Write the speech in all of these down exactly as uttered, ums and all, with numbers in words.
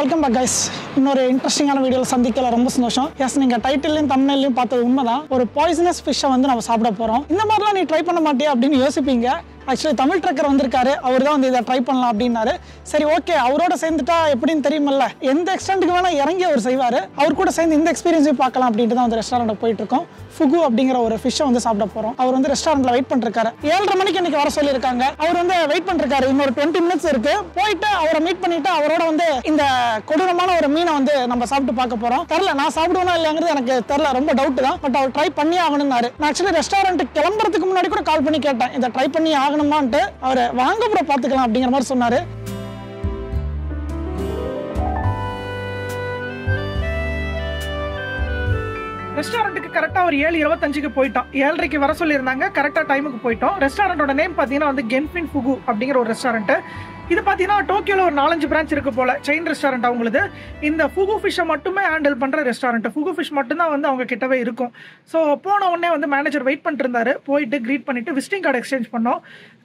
Welcome back guys. இன்னொரு இன்ட்ரஸ்டிங்கான வீடியோல சந்திக்கல ரொம்ப சந்தோஷம். எஸ் நீங்க டைட்டில்ல thumbnail ல பார்த்தது உண்மைதான். ஒரு poisonous fish வந்து நம்ம சாப்பிட போறோம். இந்த மாதிரிலாம் நீ ட்ரை பண்ண மாட்டியா அப்படினு யோசிப்பீங்க. Actually Tamil Trekker வந்திருக்காரு. அவர்தான் வந்து இத ட்ரை பண்ணலாம் அப்படினாரு. சரி ஓகே அவரோட சேர்ந்துட்டா எப்படின்னு தெரியும்ல. எந்த எக்ஸ்டெண்டக்கு வேணா இறங்கி அவர் செய்வாரு. அவர் கூட சேர்ந்து இந்த எக்ஸ்பீரியன்ஸை பார்க்கலாம் அப்படிட்டு தான் அந்த ரெஸ்டாரன்ட்ல போயிட்டு இருக்கோம். ஃபுகு அப்படிங்கற ஒரு fish வந்து சாப்பிட போறோம். அவர் வந்து ரெஸ்டாரன்ட்ல வெயிட் பண்ணிருக்காரு. seven thirty மணிக்கு இன்னைக்கு வர சொல்லி இருக்காங்க. அவர் வந்து வெயிட் பண்ணிருக்காரு. இன்னொரு twenty minutes இருக்கு. போயிட்டு அவரை மீட் பண்ணிட்டு அவரோட வந்து இந்த கொடூரமான ஒரு மீனை வந்து நம்ம சாப்பிட்டு பார்க்க போறோம். தெரியல நான் சாப்பிடுவேனா இல்லையாங்கிறது எனக்கு தெரியல. ரொம்ப டவுட் தான். பட் அவர் ட்ரை பண்ணி ஆகணும்னாரு. நான் ஆக்சுவலி ரெஸ்டாரன்ட்டுக்கு கிளம்பறதுக்கு முன்னாடி கூட கால் பண்ணி கேட்டேன். இத ட்ரை பண்ணி ஆகணுமான்னு. அவர் வாங்க போற பாத்துக்கலாம் அப்படிங்கிற மாதிரி சொன்னாரு. ரெஸ்டாரன்ட்க்கு கரெக்ட்டா ஒரு seven twenty-five க்கு போய்ட்டோம். seven thirty க்கு வர சொல்லி இருந்தாங்க. கரெக்ட்டா டைமுக்கு போய்ட்டோம். ரெஸ்டாரன்ட்டோட நேம் பாத்தீங்கன்னா வந்து கென்பின் ஃபுகு அப்படிங்கிற ஒரு ரெஸ்டாரன்ட். இது பாத்தீங்கன்னா டோக்கியோல ஒரு four five பிரான்ச் இருக்கு போல செயின் ரெஸ்டாரன்ட் அவங்களுக்கு இந்த ஃபுகு ஃபிஷ் மட்டுமே ஹேண்டில் பண்ற ரெஸ்டாரன்ட் ஃபுகு ஃபிஷ் மட்டும் தான் வந்து அவங்க கிட்டவே இருக்கும் ஸோ போன உடனே வந்து மேனேஜர் வெயிட் பண்ணிட்டு இருந்தாரு போயிட்டு கிரீட் பண்ணிட்டு விசிட்டிங் கார்டு எக்ஸ்சேஞ்ச் பண்ணோம்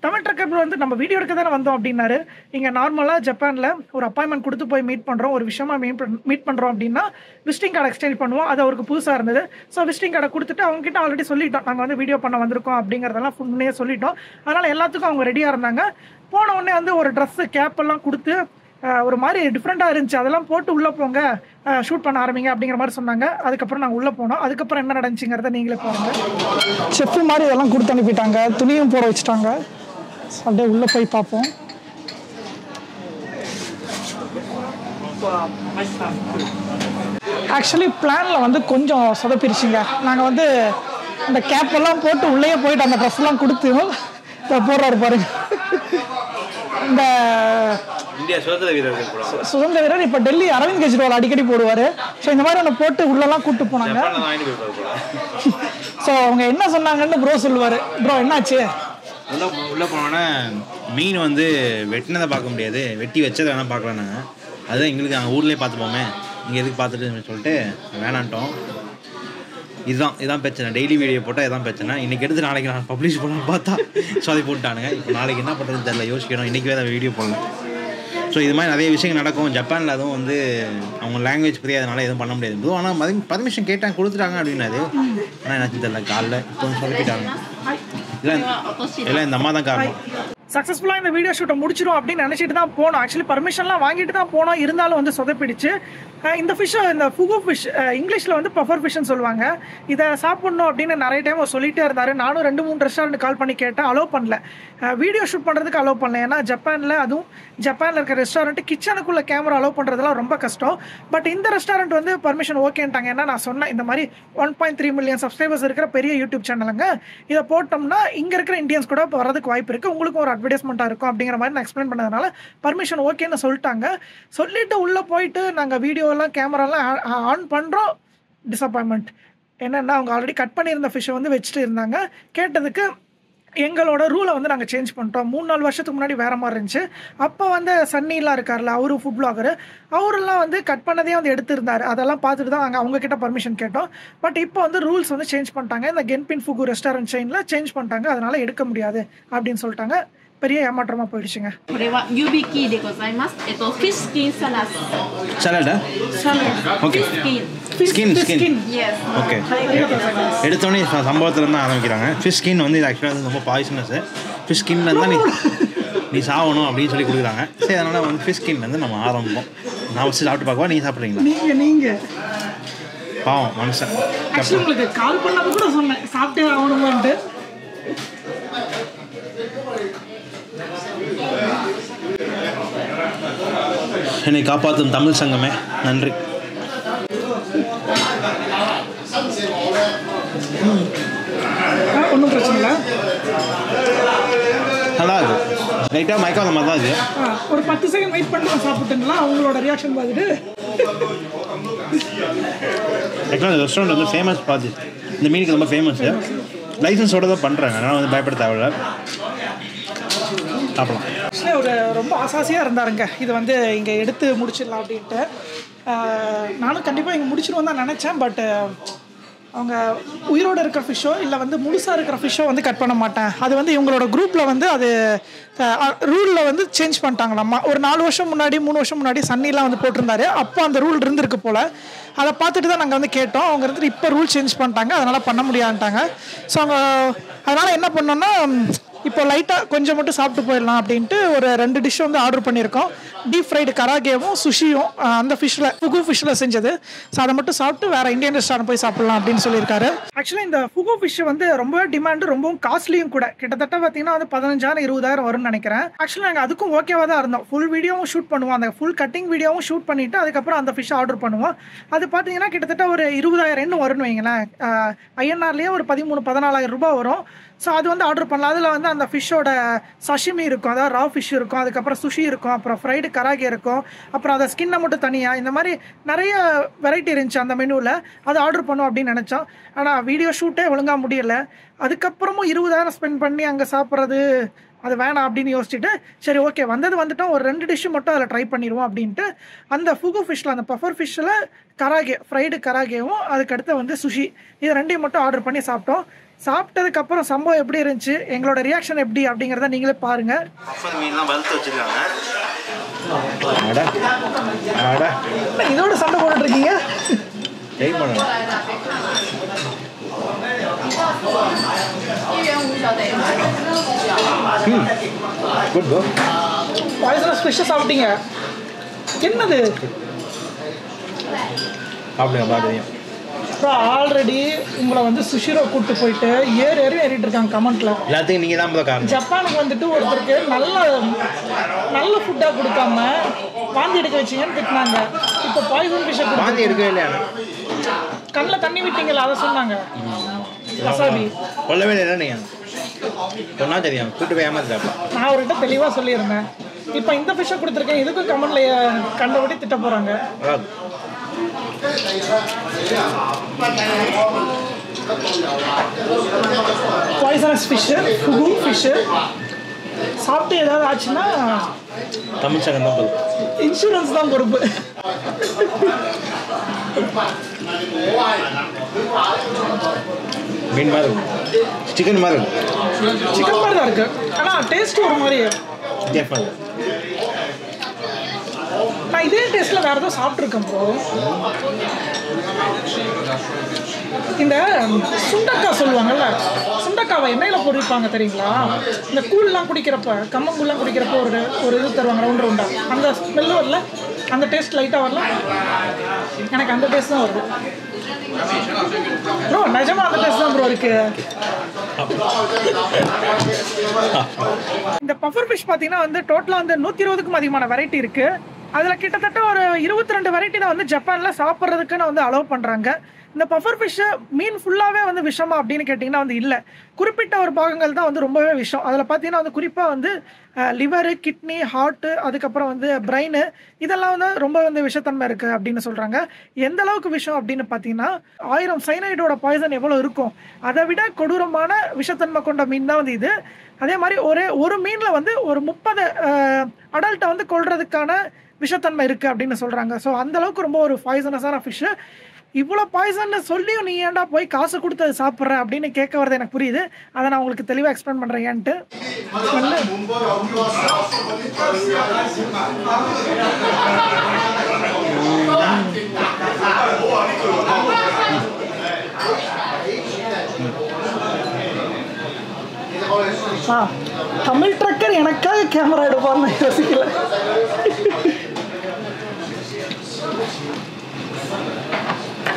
தமிழ் ட்ரெக்கர் வந்து நம்ம வீடியோ எடுக்க தானே வந்தோம் அப்படின்னாரு இங்க நார்மலா ஜப்பான்ல ஒரு அப்பாயின்மெண்ட் கொடுத்து போய் மீட் பண்றோம் ஒரு விஷயமா மீட் பண்றோம் அப்படின்னா விசிட்டிங் கார்டு எக்ஸ்சேஞ்ச் பண்ணுவோம் அது அவருக்கு புதுசா இருந்தது ஸோ விசிட்டிங் கார்டை கொடுத்துட்டு அவங்க கிட்ட ஆல்ரெடி சொல்லிட்டோம் நாங்கள் வந்து வீடியோ பண்ண வந்திருக்கோம் அப்படிங்கறதெல்லாம் முன்னே சொல்லிட்டோம் அதனால எல்லாத்துக்கும் அவங்க ரெடியா இருந்தாங்க போன உடனே வந்து ஒரு ட்ரெஸ்ஸு கேப் எல்லாம் கொடுத்து ஒரு மாதிரி டிஃப்ரெண்ட்டாக இருந்துச்சு அதெல்லாம் போட்டு உள்ளே போங்க ஷூட் பண்ண ஆரம்பிங்க அப்படிங்கிற மாதிரி சொன்னாங்க அதுக்கப்புறம் நாங்கள் உள்ளே போனோம் அதுக்கப்புறம் என்ன நடந்துச்சுங்கிறத நீங்களே பாருங்க செப்பு மாதிரி இதெல்லாம் கொடுத்து அனுப்பிட்டாங்க துணியும் போட வச்சுட்டாங்க அப்படியே உள்ளே போய் பார்ப்போம் ஆக்சுவலி பிளானில் வந்து கொஞ்சம் சொதப்பிருச்சுங்க நாங்கள் வந்து அந்த கேப் எல்லாம் போட்டு உள்ளேயே போயிட்டு அந்த ட்ரெஸ்லாம் கொடுத்து போடுறாரு பாருங்க இந்த இந்தியா சுதந்திர வீரர்கள் போடுவாங்க சுதந்திர வீரர் இப்போ டெல்லி அரவிந்த் கெஜ்ரிவால் அடிக்கடி போடுவார் ஸோ இந்த மாதிரி ஒன்று போட்டு உள்ளெல்லாம் கூப்பிட்டு போனாங்க ஸோ அவங்க என்ன சொன்னாங்கன்னு ப்ரோ சொல்லுவார் ப்ரோ என்னாச்சு உள்ளே உள்ளே போனோன்னா மீன் வந்து வெட்டினதை பார்க்க முடியாது வெட்டி வச்சதை வேணால் பார்க்கலாம் நாங்கள் அதுதான் எங்களுக்கு நாங்கள் ஊர்லேயே பார்த்துப்போமே இங்கே எதுக்கு பார்த்துட்டு சொல்லிட்டு வேணான்ட்டோம் இதுதான் இதான் பிரச்சனை டெய்லி வீடியோ போட்டால் இதான் பிரச்சனை இன்றைக்கி எடுத்து நாளைக்கு நான் பப்ளிஷ் பண்ணணும்னு பார்த்தா ஸோ அதை போட்டானுங்க இப்போ நாளைக்கு என்ன பண்ணுறதுன்னு தெரியல யோசிக்கணும் இன்றைக்கி வேறு வீடியோ போடணும் ஸோ இது மாதிரி நிறைய விஷயங்கள் நடக்கும் ஜப்பானில் அதுவும் வந்து அவங்க லாங்குவேஜ் புரியாதனால எதுவும் பண்ண முடியாது ஆனால் மதி பர்மிஷன் கேட்டாங்க கொடுத்துட்டாங்க அப்படின்னாது ஆனால் எனக்கு தெரியல காலைல இப்போ சொல்லிட்டாங்க இல்லை இல்லை இந்த அம்மா தான் காரணம் சக்ஸஸ்ஃபுல்லாக இந்த வீடியோ ஷூட்டை முடிச்சிடும் அப்படின்னு நினச்சிட்டு தான் போனோம் ஆக்சுவலி பர்மிஷன்லாம் வாங்கிட்டு தான் போனோம் இருந்தாலும் வந்து சொதப்பிடிச்சு இந்த ஃபிஷ்ஷை இந்த ஃபுகு ஃபிஷ் இங்கிலீஷில் வந்து பஃபர் ஃபிஷ்ன்னு சொல்லுவாங்க இதை சாப்பிட்ணும் அப்படின்னு நிறைய டைம் அவர் சொல்லிகிட்டே இருந்தார் நானும் ரெண்டு மூணு ரெஸ்டாரண்ட் கால் பண்ணி கேட்டேன் அலோவ் பண்ணல வீடியோ ஷூட் பண்ணுறதுக்கு அலோவ் பண்ணல ஏன்னா ஜப்பானில் அதுவும் ஜப்பானில் இருக்கிற ரெஸ்டாரண்ட் கிச்சனுக்குள்ளே கேமரா அலோவ் பண்ணுறதுலாம் ரொம்ப கஷ்டம் பட் இந்த ரெஸ்டாரண்ட் வந்து பர்மிஷன் ஓகேன்ட்டாங்க ஏன்னா நான் சொன்னேன் இந்த மாதிரி one point three million subscribers இருக்கிற பெரிய யூடியூப் சேனலுங்க இதை போட்டோம்னா இங்கே இருக்கிற இண்டியன்ஸ் கூட இப்போ வரதுக்கு வாய்ப்பு இருக்குது உங்களுக்கும் ஒரு அட்வர்டைஸ்மெண்ட்டாக இருக்கும் அப்படிங்கிற மாதிரி நான் எக்ஸ்பிளைன் பண்ணதுனால பர்மிஷன் ஓகேன்னு சொல்லிட்டாங்க சொல்லிட்டு உள்ளே போயிட்டு நாங்கள் வீடியோலாம் கேமராலாம் ஆன் பண்ணுறோம் டிஸப்பாயின்மெண்ட் என்னென்னா அவங்க ஆல்ரெடி கட் பண்ணியிருந்த ஃபிஷ்ஷை வந்து வச்சுட்டு இருந்தாங்க கேட்டதுக்கு எங்களோட ரூலை வந்து நாங்கள் சேஞ்ச் பண்ணிட்டோம் மூணு நாலு வருஷத்துக்கு முன்னாடி வேறு மாதிரி இருந்துச்சு அப்போ வந்து சன்னிலாம் இருக்கார்ல அவரும் ஃபுட் பிளாகரு அவரெல்லாம் வந்து கட் பண்ணதே வந்து எடுத்திருந்தார் அதெல்லாம் பார்த்துட்டு தான் நாங்கள் அவங்கக்கிட்ட பர்மிஷன் கேட்டோம் பட் இப்போ வந்து ரூல்ஸ் வந்து சேஞ்ச் பண்ணிட்டாங்க இந்த கென்பின் ஃபுகு ரெஸ்டாரண்ட் செயினில் சேஞ்ச் பண்ணிட்டாங்க அதனால் எடுக்க முடியாது அப்படின்னு சொல்லிட்டாங்க பெரிய ஏமாற்றமாக போயிடுச்சுங்க எடுத்தோடனே சம்பவத்திலேருந்து ஆரம்பிக்கிறாங்க ஃபிஷ் ஸ்கின் வந்து இது ஆக்சுவலாக ரொம்ப பாய்சனஸ் ஃபிஷ் ஸ்கின்ல தான் நீ நீ சாகணும் அப்படின்னு சொல்லி கொடுக்குறாங்க சரி அதனால் வந்து ஃபிஷ் ஸ்கின் வந்து நம்ம ஆரம்பிப்போம் நான் வச்சு சாப்பிட்டு பார்க்கவா நீங்கள் சாப்பிட்றீங்களா நீங்கள் நீங்கள் பாவம் மனுஷன் உங்களுக்கு கால் பண்ணாம கூட சொன்னேன் சாப்பிட்டே ஆகணுமான்ட்டு என்னை காப்பாற்றும் தமிழ் சங்கமே நன்றி I அவங்க உயிரோட இருக்கிற ஃபிஷோ இல்ல வந்து முழுசா இருக்கிற ஃபிஷோ வந்து கட் பண்ண மாட்டாங்க அது வந்து இவங்களோட குரூப்ல வந்து அது ரூல்ல வந்து சேஞ்ச் பண்ணிட்டாங்க நம்ம ஒரு நாலு வருஷம் முன்னாடி மூணு வருஷம் முன்னாடி சன்னிலாம் வந்து போட்டுருந்தாரு அப்ப அந்த ரூல் இருந்திருக்கு போல அத பார்த்துட்டு தான் நாங்க வந்து கேட்டோம் அவங்க வந்து இப்ப ரூல் சேஞ்ச் பண்ணிட்டாங்க அதனால பண்ண முடியாதுட்டாங்க சோ அதனால என்ன பண்ணோம்னா இப்போ லைட்டா கொஞ்சம் மட்டும் சாப்பிட்டு போயிரலாம் அப்படிட்டு ஒரு ரெண்டு டிஷ் வந்து ஆர்டர் பண்ணிருக்கோம் டீப் ஃப்ரைட் கராகேவும் சுஷியும் அந்த ஃபிஷ்ல ஃபுகு ஃபிஷ்ல செஞ்சது சோ அத மட்டும் சாப்பிட்டு வேற இந்தியன் ரெஸ்டாரன்ட் போய் சாப்பிடலாம் அப்படினு சொல்லிருக்காரு एक्चुअली இந்த ஃபுகு ஃபிஷ் வந்து ரொம்ப டிமாண்ட் ரொம்பவும் காஸ்ட்லியும் கூட கிட்டத்தட்ட பாத்தீங்கன்னா அது பதினஞ்சாயிரம் இருபதாயிரம் வரும்னு நினைக்கிறேன் एक्चुअली நாங்க அதுக்கு ஓகேவா தான் இருந்தோம் ফুল வீடியோவும் ஷூட் பண்ணுவோம் அந்த ফুল கட்டிங் வீடியோவும் ஷூட் பண்ணிட்டு அதுக்கு அப்புறம் அந்த ஃபிஷ் ஆர்டர் பண்ணுவோம் அது பாத்தீங்கன்னா கிட்டத்தட்ட ஒரு இருபதாயிரம் என்ன வரும்னு வைங்களா ஐஎன்ஆர்லயே ஒரு பதிமூணு பதினாலாயிரம் ரூபாய் வரும் சோ அது வந்து ஆர்டர் பண்ணலாம் அதுல வந்து அந்த ஃபிஷ்ோட sashimi இருக்கும் அத raw fish இருக்கும் அதுக்கு அப்புறம் sushi இருக்கும் அப்புறம் fried karage இருக்கும் அப்புறம் அத skin மட்டும் தனியா இந்த மாதிரி நிறைய variety இருந்துச்சு அந்த மெனுல அத ஆர்டர் பண்ணோம் அப்படி நினைச்சோம் ஆனா வீடியோ ஷூட்டே ஒழுங்கா முடியல அதுக்கு அப்புறமும் இருபதாயிரம் ஸ்பெண்ட் பண்ணி அங்க சாப்பிறது அது வேணா அப்படினு யோசிச்சிட்டு சரி ஓகே வந்தது வந்துட்டோம் ஒரு ரெண்டு டிஷ் மட்டும் அத ட்ரை பண்ணிடுவோம் அப்படினு அந்த fugu fishல அந்த puffer fishல karage fried karageவும் அதுக்கு அடுத்து வந்து sushi இது ரெண்டையும் மட்டும் ஆர்டர் பண்ணி சாப்பிட்டோம் சாப்பிட்டதுக்கு அப்புறம் சம்பவம் எப்படி இருந்துச்சு எங்களோட ரியாக்ஷன் எப்படி அப்படிங்கறத நீங்களே பாருங்க பஃபர் மீன்லாம் வறுத்து வச்சிருக்காங்க அட அட இதோட சண்டை போட்டுட்டு இருக்கீங்க டேய் பண்ணுங்க குட் கோ பாய்சனஸ் ஃபிஷ் சாப்பிட்டீங்க என்னது சாப்பிடுங்க பாருங்க ஆல்ரெடி உங்களை வந்து சுஷிரோ கூட்டி போயிடு ஏர் ஏர் ஏறிட்டு இருக்காங்க கமெண்ட்ல எல்லாத்துக்கும் நீங்க தான் காரணம் ஜப்பானுக்கு வந்துட்டு ஒருத்தருக்கு நல்ல நல்ல ஃபுட்டா கொடுக்காம பாந்தி எடுக்க வச்சீங்கன்னு திட்டுனாங்க இப்போ பாய்சன் ஃபிஷ் பாந்தி எடுக்கவே இல்லையா கண்ணல தண்ணி விட்டீங்களா அத சொன்னாங்க வசாபி கொல்லவே இல்ல நீங்க சொன்னா தெரியும் கூட்டி போய் ஆமாம் ஜப்பான் நான் ஒருட்ட தெளிவா சொல்லியிருந்தேன் இப்போ இந்த ஃபிஷ் கொடுத்திருக்கேன் இதுக்கு கமெண்ட்ல கண்டபடி திட்ட போறாங்க பாய்சனஸ் ஃபிஷ் ஃபுகு ஃபிஷ் சாப்பிட்டு ஏதாவது ஆச்சுன்னா தமிழ் சங்கம் தான் இன்சூரன்ஸ் தான் பொறுப்பு மீன் மாதிரி சிக்கன் மாதிரி சிக்கன் மாதிரி தான் இருக்கு ஆனால் டேஸ்ட் ஒரு மாதிரி வித்தியாசம் நான் இதே டேஸ்ட்ல வேற ஏதோ சாப்பிட்டுருக்கேன் போ இந்த சுண்டக்காய் சொல்லுவாங்கல்ல சுண்டக்காவை எண்ணெயில பொறிப்பாங்க தெரியுங்களா இந்த கூழ்லாம் குடிக்கிறப்ப கம்மங்கூழ்லாம் குடிக்கிறப்போ ஒரு ஒரு இது தருவாங்க ரவுண்ட் ரவுண்டா அந்த ஸ்மெல் வரல அந்த டேஸ்ட் லைட்டாக வரல எனக்கு அந்த டேஸ்ட் தான் வருது ப்ரோ நிஜமா அந்த டேஸ்ட் தான் ப்ரோ இருக்கு இந்த பஃபர் ஃபிஷ் பார்த்தீங்கன்னா வந்து டோட்டலாக வந்து நூற்றி இருபதுக்கும் அதிகமான வெரைட்டி இருக்கு அதுல கிட்டத்தட்ட ஒரு இருபத்தி ரெண்டு வெரைட்டி தான் வந்து ஜப்பான்ல சாப்பிடுறதுக்கு நான் வந்து அலோவ் பண்றாங்க இந்த பஃபர் ஃபிஷ் மீன் ஃபுல்லாவே வந்து விஷமா அப்படினு கேட்டிங்கன்னா வந்து இல்ல குறிப்பிட்ட ஒரு பாகங்கள் தான் வந்து ரொம்பவே விஷம் அதுல பாத்தீங்கன்னா வந்து குறிப்பா வந்து லிவர் கிட்னி ஹார்ட் அதுக்கு அப்புறம் வந்து பிரைன் இதெல்லாம் வந்து ரொம்ப வந்து விஷத்தன்மை இருக்கு அப்படினு சொல்றாங்க எந்த அளவுக்கு விஷம் அப்படினு பாத்தீங்கன்னா ஆயிரம் சயனைடோட பாய்சன் எவ்வளவு இருக்கும் அதை விட கொடூரமான விஷத்தன்மை கொண்ட மீன் தான் வந்து இது அதே மாதிரி ஒரே ஒரு மீன்ல வந்து ஒரு முப்பது அடல்ட்ட வந்து கொல்றதுக்கான விஷத்தன்மை இருக்கு அப்படின்னு சொல்றாங்க சோ அந்த அளவுக்கு ரொம்ப ஒரு பாய்சனஸான ஃபிஷ் இவ்வளோ பாய்சன்னு சொல்லியும் நீ ஏன்டா போய் காசு கொடுத்து அது சாப்பிட்ற அப்படின்னு கேட்க வரது எனக்கு புரியுது அதை நான் உங்களுக்கு தெளிவாக எக்ஸ்பிளைன் பண்ணுறேன் ஏன்ட்டு ஆ தமிழ் ட்ரக்கர் எனக்காக கேமரா எடுப்பான்னு யோசிக்கல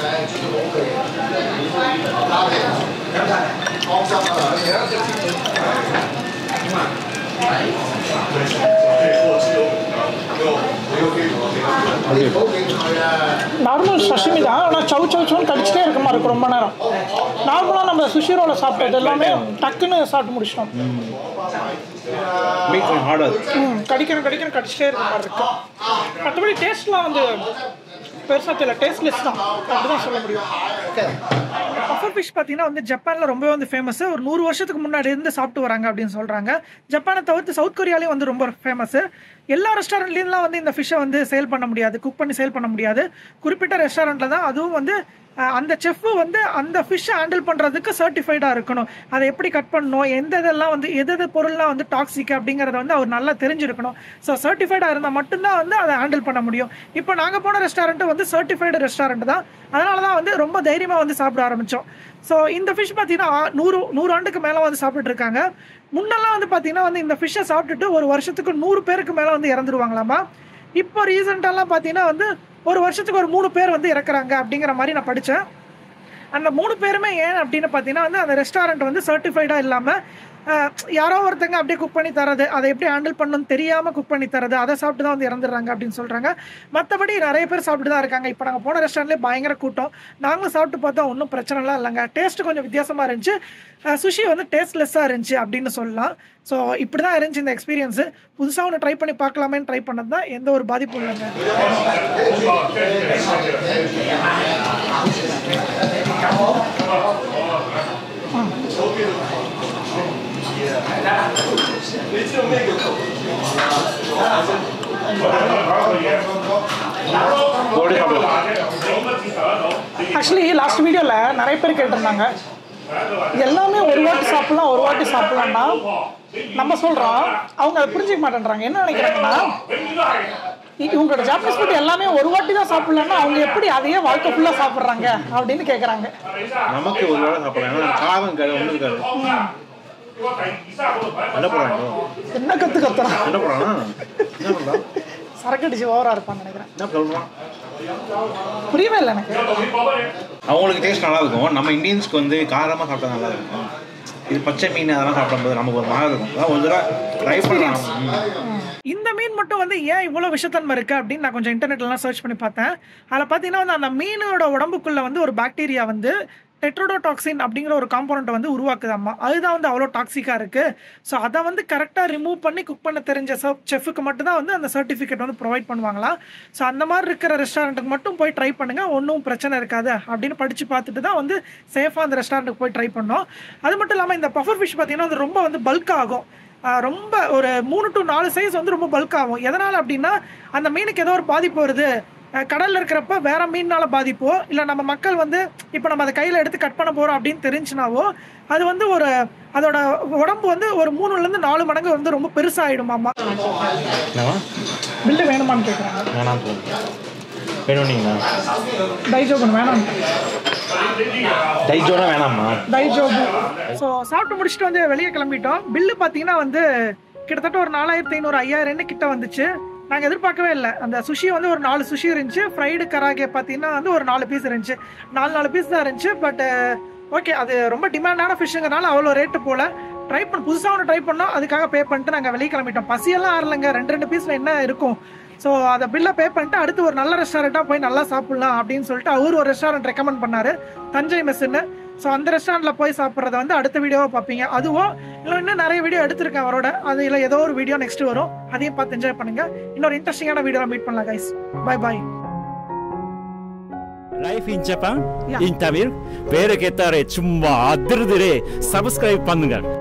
Thank you. Normal sashimi da, na chow chow chow kadhichte irukum maru korumbanera. Normala namme sushi rolla saapte, dallame takkne saat mudisham. Make it harder. Hmm, kadhikan kadhikan kadhichte irukum maru. Patamari taste la vandu. Tasteless. Offer fish is Japan is famous. It is famous for one hundred years. Japan is South Korea is famous. All restaurants can sell this fish and cook it. In the restaurant, the chef is handled certified. How do you cut it? How do toxic? So, certified is handled. Now, we restaurant certified restaurant da. Adanaladha vande romba dhairiyama vande saapda aarambichom. So inda fish pathina one hundred one hundred aandukku mela vande saapittu irukanga. Munnala vande pathina vande inda fish saapittu oru varshathukku one hundred perukku mela vande iranduvaangalaama. Ippo recent alla pathina vande oru varshathukku oru three per vande irakranga abdingra mari na padichen. And three perume yen abdina pathina vande and restaurant vande certified ah illama யாரோ ஒருத்தங்க அப்படியே cook பண்ணி தரது அதை எப்படி handle பண்ணனும் தெரியாம cook பண்ணி தரது அத சாப்பிட்டு தான் வந்து இறந்துறாங்க அப்படி சொல்றாங்க மத்தபடி நிறைய பேர் சாப்பிட்டு தான் இருக்காங்க இப்போ நாங்க போன ரெஸ்டாரன்ட்லயே பயங்கர கூட்டம் நாங்க சாப்பிட்டு பார்த்தா ஒண்ணும் பிரச்சனை இல்லங்க டேஸ்ட் கொஞ்சம் வித்தியாசமா இருந்துச்சு சுஷி வந்து டேஸ்ட்லெஸ்ஸா இருந்துச்சு அப்படினு சொல்லலாம் சோ இப்படி தான் இருந்துச்சு இந்த எக்ஸ்பீரியன்ஸ் புதுசா ஒன்னு ட்ரை பண்ணி பார்க்கலாமே ட்ரை பண்ணது தான் எந்த ஒரு பாதிப்பும் இல்லங்க It's a mega Actually, last video, I was going to tell you. எல்லாமே ஒரு வாட்டி சாப்பிடலாம் ஒரு வாட்டி சாப்பிடலாம்னா நம்ம சொல்றோம் அவங்க புரிஞ்சிக்க மாட்டேன்றாங்க என்ன நினைக்கிறாங்கன்னா இவங்களோட ஜாப்பனீஸ் ஃபுட் எல்லாமே ஒரு வாட்டி தான் சாப்பிடலாம்னா அவங்க எப்படி அதையே வாழ்க்கை ஃபுல்லா சாப்பிடுறாங்க அப்படினு கேக்குறாங்க நமக்கு ஒரு வாட்டி சாப்பிடலாம் காரம் கறி ஒண்ணு இருக்காது என்ன போறானோ என்ன கத்து கத்துறான் என்ன போறானோ என்ன பண்ணா சரக்கு அடிச்சு ஓவரா இருப்பான்னு நினைக்கிறேன் என்ன சொல்றான் புரியவே இல்ல எனக்கு அவங்களுக்கு டேஸ்ட் நல்லா இருக்கும் நம்ம இந்தியன்ஸ்க்கு வந்து காரமா சாப்பிட்டா நல்லா இருக்கும் இது பச்சை மீன் அதெல்லாம் சாப்பிடும்போது நமக்கு ஒரு மாதிரி இருக்கும் அதான் ஒருதடவை ட்ரை பண்ணலாம் இந்த மீன் மட்டும் வந்து ஏன் இவ்வளவு விஷத்தன்மை இருக்கு அப்படி நான் கொஞ்சம் இன்டர்நெட்ல எல்லாம் சர்ச் பண்ணி பார்த்தேன் அத பார்த்தீங்கன்னா அந்த மீனோட உடம்புக்குள்ள வந்து ஒரு பாக்டீரியா வந்து Tetrodotoxin அப்படிங்கற ஒரு காம்போனன்ட் வந்து உருவாக்குதாம்மா அதுதான் வந்து அவ்வளவு டாக்ஸிக்கா இருக்கு சோ அத வந்து கரெக்ட்டா ரிமூவ் பண்ணி குக் பண்ண தெரிஞ்ச செஃப்க்கு மட்டும் தான் வந்து அந்த சர்டிபிகேட் வந்து ப்ரொவைட் பண்ணுவாங்களா சோ அந்த மாதிரி இருக்கிற ரெஸ்டாரன்ட்க்கு மட்டும் போய் ட்ரை பண்ணுங்க ஒண்ணும் பிரச்சனை இருக்காது அப்படினு படிச்சு பார்த்துட்டு தான் வந்து சேஃபா அந்த ரெஸ்டாரன்ட்க்கு போய் ட்ரை பண்ணோம் அது மட்டும் இல்லாம இந்த பஃபர் ஃபிஷ் பாத்தீங்கன்னா அது ரொம்ப வந்து பல்க் ஆகும் ரொம்ப ஒரு three to four சைஸ் வந்து ரொம்ப பல்க் ஆகும் எதனால அப்படினா அந்த மீனுக்கு ஏதோ ஒரு பாதிப்பு வருது கடல்ல இருக்கறப்ப வேற மீன்னால பாதிப்போ இல்ல நம்ம மக்கள் வந்து இப்போ நம்ம அத கையில எடுத்து கட் பண்ண போறோம் அப்படி தெரிஞ்சினாவோ அது வந்து ஒரு அதோட உடம்பு வந்து ஒரு மூணுல இருந்து நாலு மடங்கு வந்து ரொம்ப பெருசா ஆயிடுமாமா என்னவா பில்ல வேணுமான்னு கேக்குறாங்க வேணாம் வேணும்னா டைஜோபன் வேணாம் டைஜோனா வேணாமா டைஜோபு சோ சாப்பிட்டு முடிச்சிட்டு வந்து வெளிய கிளம்பிட்டோம் பில் பாத்தீங்கன்னா வந்து கிட்டத்தட்ட ஒரு forty-five hundred fifty thousand கிட்ட வந்துச்சு நாங்க எதிர்பார்க்கவே இல்ல அந்த சுஷி வந்து ஒரு நாலு சுஷி இருந்துச்சு ஃப்ரைடு கராகே பாத்தீன்னா வந்து ஒரு நாலு பீஸ் இருந்துச்சு நாலு நாலு பீஸ் தான் இருந்துச்சு பட் ஓகே அது ரொம்ப டிமாண்டான ஃபிஷ்ங்கறனால அவ்வளவு ரேட் போல ட்ரை பண்ண புதுசா ஒன்னு ட்ரை பண்ணோம் அதுக்காக பே பண்ணிட்டு நாங்க வெளிய கிளம்பிட்டோம் பசி எல்லாம் ஆறலங்க ரெண்டு ரெண்டு பீஸ்ல என்ன இருக்கும் சோ அத பில்ல பே பண்ணிட்டு அடுத்து ஒரு நல்ல ரெஸ்டாரன்ட்டா போய் நல்லா சாப்பிடலாம் அப்படினு சொல்லிட்டு அவர் ஒரு ரெஸ்டாரன்ட் ரெக்கமெண்ட் பண்ணாரு தஞ்சை மெஸ்ன்னு சோ அந்த ரெஸ்டாரன்ட்ல போய் சாப்பிடுறத வந்து அடுத்த வீடியோவா பாப்பீங்க அதுவோ இல்ல இன்னும் நிறைய வீடியோ எடுத்துர்க்கேன் அவரோட அதுல ஏதோ ஒரு வீடியோ நெக்ஸ்ட் வரும் அதையும் பார்த்து என்ஜாய் பண்ணுங்க இன்னொரு இன்ட்ரஸ்டிங்கான வீடியோல மீட் பண்ணலாம் guys bye bye Life in Japan yeah. in Tamil. Subscribe